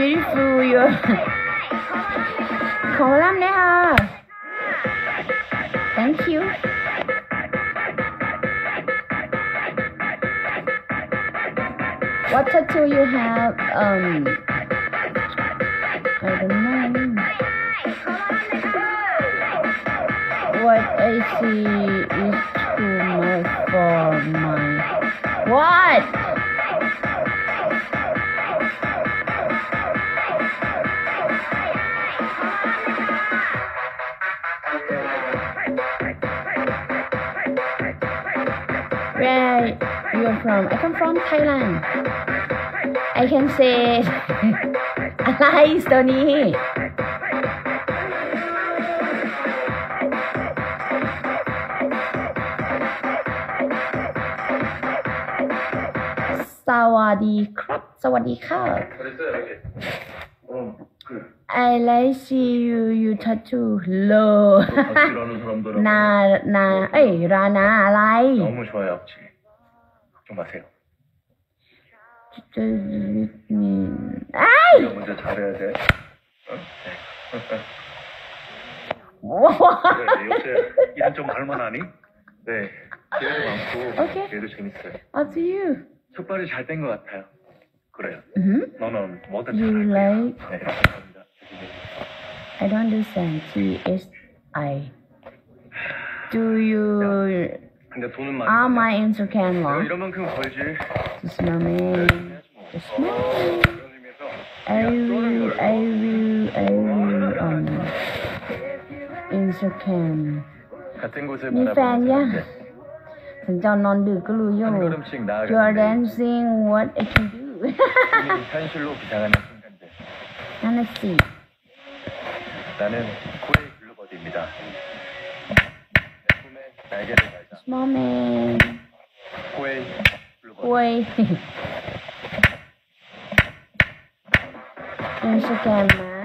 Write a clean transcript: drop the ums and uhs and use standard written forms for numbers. beautiful your column there. Thank you. What tattoo you have? I don't know. What I see is too much for my what? Where you're from? I come from Thailand. I can say Alice Tony. Sawadee krap, sawadee krap. I like see you, you tattoo. Low. Rana, I like. 너무 좋아요. 걱정 마세요. 아이! 이거 먼저 잘해야 돼. 와! 요새 일은 좀 할만 하니? 네. 기회도 많고, 기회도 재밌어요. Up to you. 촉발이 잘 된 것 같아요. 그래요. 너는 뭐든 잘할 거야. You like? 네, 감사합니다. I don't understand. TSI. Do you? 근데 돈은 많이. Are my Instagram long? 이런 만큼 걸지. Just money. Just money. I will. Instagram. 같은 곳에 바라보는. You are dancing, what I can do. Let's see. Small man. Wait. Instagram.